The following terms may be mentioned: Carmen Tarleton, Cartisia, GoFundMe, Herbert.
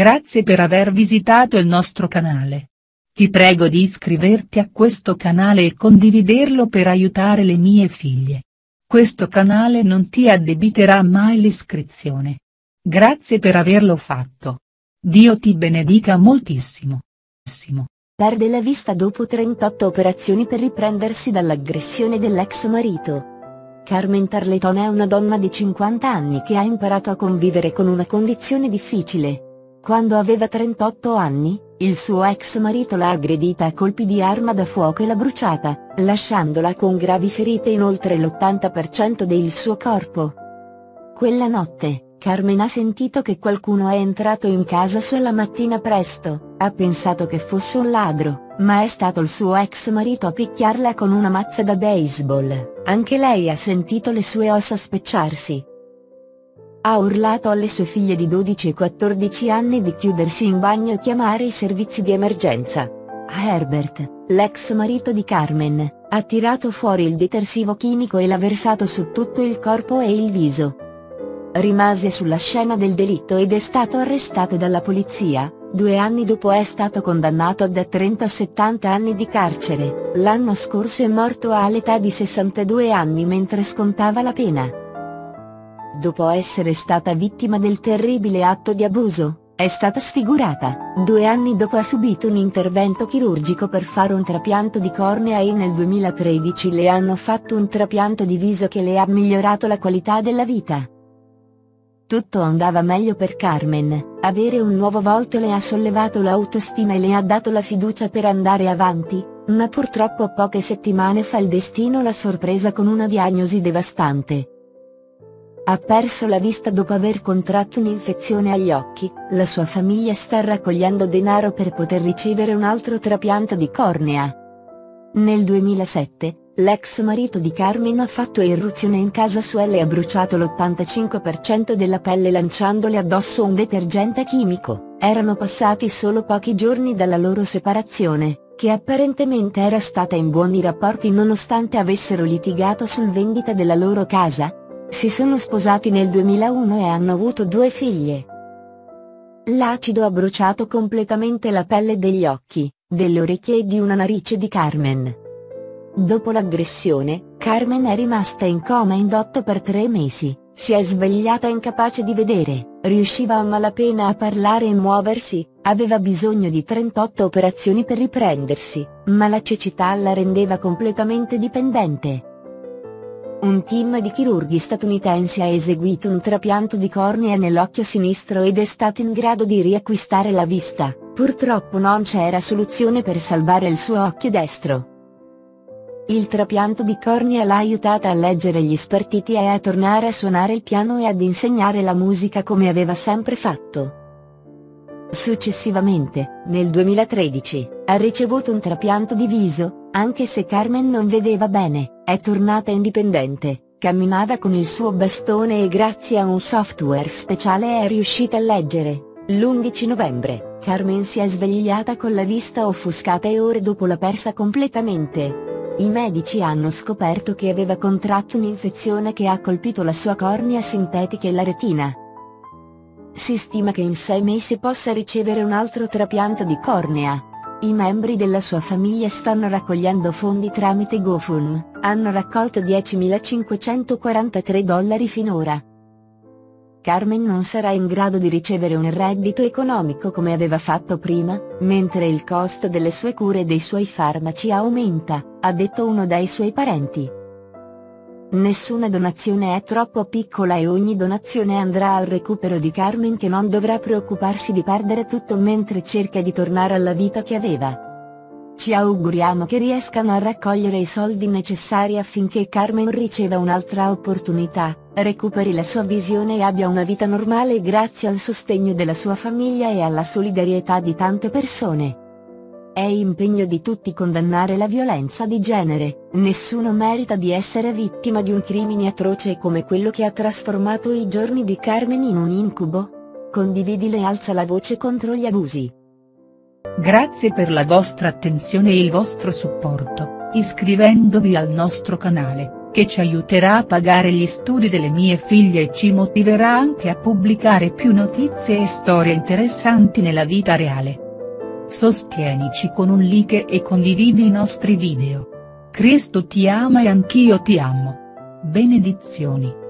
Grazie per aver visitato il nostro canale. Ti prego di iscriverti a questo canale e condividerlo per aiutare le mie figlie. Questo canale non ti addebiterà mai l'iscrizione. Grazie per averlo fatto. Dio ti benedica moltissimo. Perde la vista dopo 38 operazioni per riprendersi dall'aggressione dell'ex marito. Carmen Tarleton è una donna di 50 anni che ha imparato a convivere con una condizione difficile. Quando aveva 38 anni, il suo ex marito l'ha aggredita a colpi di arma da fuoco e l'ha bruciata, lasciandola con gravi ferite in oltre l'80% del suo corpo. Quella notte, Carmen ha sentito che qualcuno è entrato in casa sua la mattina presto, ha pensato che fosse un ladro, ma è stato il suo ex marito a picchiarla con una mazza da baseball. Anche lei ha sentito le sue ossa specciarsi. Ha urlato alle sue figlie di 12 e 14 anni di chiudersi in bagno e chiamare i servizi di emergenza. Herbert, l'ex marito di Carmen, ha tirato fuori il detersivo chimico e l'ha versato su tutto il corpo e il viso. Rimase sulla scena del delitto ed è stato arrestato dalla polizia. 2 anni dopo è stato condannato da 30 a 70 anni di carcere. L'anno scorso è morto all'età di 62 anni mentre scontava la pena. Dopo essere stata vittima del terribile atto di abuso, è stata sfigurata. 2 anni dopo ha subito un intervento chirurgico per fare un trapianto di cornea e nel 2013 le hanno fatto un trapianto di viso che le ha migliorato la qualità della vita. Tutto andava meglio per Carmen, avere un nuovo volto le ha sollevato l'autostima e le ha dato la fiducia per andare avanti, ma purtroppo poche settimane fa il destino l'ha sorpresa con una diagnosi devastante. Ha perso la vista dopo aver contratto un'infezione agli occhi, la sua famiglia sta raccogliendo denaro per poter ricevere un altro trapianto di cornea. Nel 2007, l'ex marito di Carmen ha fatto irruzione in casa sua e le ha bruciato l'85% della pelle lanciandole addosso un detergente chimico. Erano passati solo pochi giorni dalla loro separazione, che apparentemente era stata in buoni rapporti nonostante avessero litigato sul vendita della loro casa. Si sono sposati nel 2001 e hanno avuto 2 figlie. L'acido ha bruciato completamente la pelle degli occhi, delle orecchie e di una narice di Carmen. Dopo l'aggressione, Carmen è rimasta in coma indotto per 3 mesi, si è svegliata incapace di vedere, riusciva a malapena a parlare e muoversi, aveva bisogno di 38 operazioni per riprendersi, ma la cecità la rendeva completamente dipendente. Un team di chirurghi statunitensi ha eseguito un trapianto di cornea nell'occhio sinistro ed è stato in grado di riacquistare la vista, purtroppo non c'era soluzione per salvare il suo occhio destro. Il trapianto di cornea l'ha aiutata a leggere gli spartiti e a tornare a suonare il piano e ad insegnare la musica come aveva sempre fatto. Successivamente, nel 2013, ha ricevuto un trapianto di viso, anche se Carmen non vedeva bene, è tornata indipendente, camminava con il suo bastone e grazie a un software speciale è riuscita a leggere. L'11 novembre, Carmen si è svegliata con la vista offuscata e ore dopo l'ha persa completamente. I medici hanno scoperto che aveva contratto un'infezione che ha colpito la sua cornea sintetica e la retina. Si stima che in 6 mesi possa ricevere un altro trapianto di cornea. I membri della sua famiglia stanno raccogliendo fondi tramite GoFundMe, hanno raccolto $10.543 finora. Carmen non sarà in grado di ricevere un reddito economico come aveva fatto prima, mentre il costo delle sue cure e dei suoi farmaci aumenta, ha detto uno dei suoi parenti. Nessuna donazione è troppo piccola e ogni donazione andrà al recupero di Carmen che non dovrà preoccuparsi di perdere tutto mentre cerca di tornare alla vita che aveva. Ci auguriamo che riescano a raccogliere i soldi necessari affinché Carmen riceva un'altra opportunità, recuperi la sua visione e abbia una vita normale grazie al sostegno della sua famiglia e alla solidarietà di tante persone. È impegno di tutti condannare la violenza di genere, nessuno merita di essere vittima di un crimine atroce come quello che ha trasformato i giorni di Carmen in un incubo. Condividile e alza la voce contro gli abusi. Grazie per la vostra attenzione e il vostro supporto, iscrivendovi al nostro canale. che ci aiuterà a pagare gli studi delle mie figlie e ci motiverà anche a pubblicare più notizie e storie interessanti nella vita reale. Sostienici con un like e condividi i nostri video. Cristo ti ama e anch'io ti amo. Benedizioni.